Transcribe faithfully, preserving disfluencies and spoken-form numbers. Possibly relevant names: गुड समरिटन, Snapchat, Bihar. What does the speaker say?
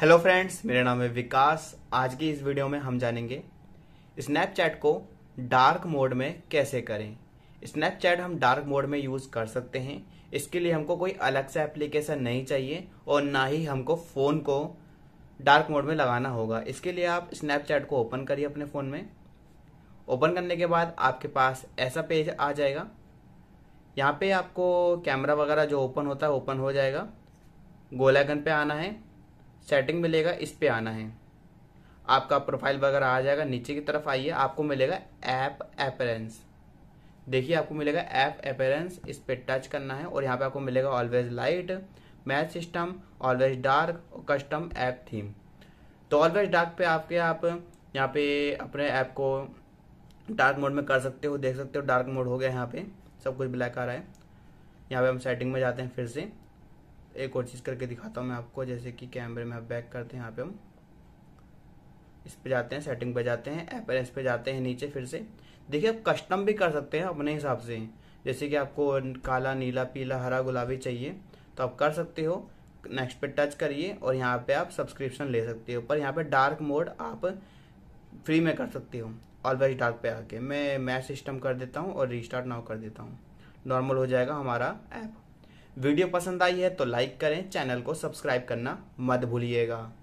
Hello friends, मेरा नाम है विकास। आज की इस वीडियो में हम जानेंगे स्नैपचैट को डार्क मोड में कैसे करें। स्नैपचैट हम डार्क मोड में यूज़ कर सकते हैं। इसके लिए हमको कोई अलग से एप्लीकेशन नहीं चाहिए और ना ही हमको फ़ोन को डार्क मोड में लगाना होगा। इसके लिए आप स्नैपचैट को ओपन करिए अपने फ़ोन में। ओपन करने के बाद आपके पास ऐसा पेज आ जाएगा। यहाँ पर आपको कैमरा वगैरह जो ओपन होता है ओपन हो जाएगा। गोल आइकन पर आना है, सेटिंग मिलेगा, इस पे आना है। आपका प्रोफाइल वगैरह आ जाएगा। नीचे की तरफ आइए, आपको मिलेगा ऐप अपीयरेंस। देखिए आपको मिलेगा ऐप अपीयरेंस, इस पे टच करना है और यहाँ पे आपको मिलेगा always light, match system, always dark और कस्टम ऐप थीम। तो ऑलवेज डार्क पे आपके आप यहाँ पे अपने ऐप को डार्क मोड में कर सकते हो। देख सकते हो डार्क मोड हो गया, यहाँ पे सब कुछ ब्लैक आ रहा है। यहाँ पे हम सेटिंग में जाते हैं, फिर से एक और चीज़ करके दिखाता हूँ मैं आपको। जैसे कि कैमरे में आप बैक करते हैं, यहाँ पे हम इस पे जाते हैं, सेटिंग पे जाते हैं, अपीयरेंस पे जाते हैं, नीचे फिर से देखिए आप कस्टम भी कर सकते हैं अपने हिसाब से। जैसे कि आपको काला, नीला, पीला, हरा, गुलाबी चाहिए तो आप कर सकते हो। नेक्स्ट पे टच करिए और यहाँ पे आप सब्सक्रिप्शन ले सकते हो, पर यहाँ पे डार्क मोड आप फ्री में कर सकते हो। ऑलवेज डार्क पे आके मैं मैच सिस्टम कर देता हूँ और रिस्टार्ट नाउ कर देता हूँ। नॉर्मल हो जाएगा हमारा ऐप। वीडियो पसंद आई है तो लाइक करें, चैनल को सब्सक्राइब करना मत भूलिएगा।